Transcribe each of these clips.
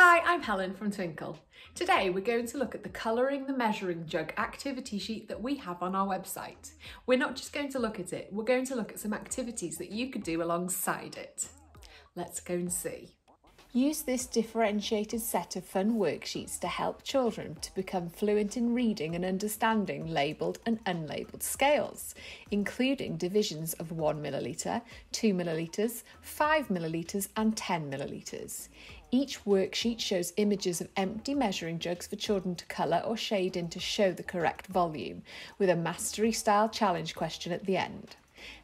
Hi, I'm Helen from Twinkl. Today we're going to look at the Colouring the Measuring Jug activity sheet that we have on our website. We're not just going to look at it, we're going to look at some activities that you could do alongside it. Let's go and see. Use this differentiated set of fun worksheets to help children to become fluent in reading and understanding labelled and unlabelled scales, including divisions of 1 millilitre, 2 millilitres, 5 millilitres and 10 millilitres. Each worksheet shows images of empty measuring jugs for children to colour or shade in to show the correct volume, with a mastery style challenge question at the end.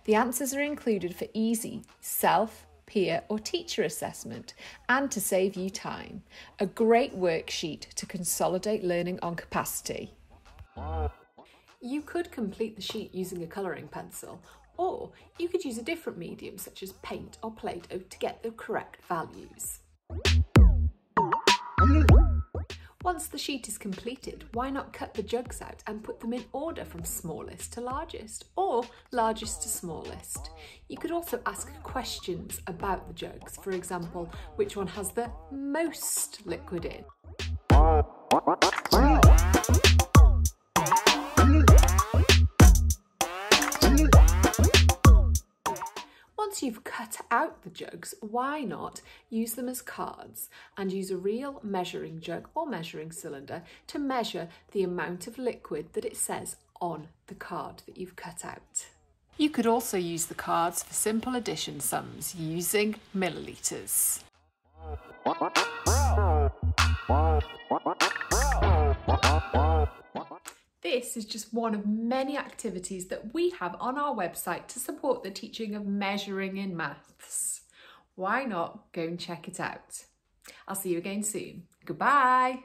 The answers are included for easy self, peer or teacher assessment and to save you time. A great worksheet to consolidate learning on capacity. You could complete the sheet using a colouring pencil, or you could use a different medium such as paint or Play-Doh to get the correct values. Once the sheet is completed, why not cut the jugs out and put them in order from smallest to largest or largest to smallest? You could also ask questions about the jugs, for example, which one has the most liquid in? Once you've cut out the jugs, why not use them as cards and use a real measuring jug or measuring cylinder to measure the amount of liquid that it says on the card that you've cut out. You could also use the cards for simple addition sums using millilitres. This is just one of many activities that we have on our website to support the teaching of measuring in maths. Why not go and check it out? I'll see you again soon. Goodbye.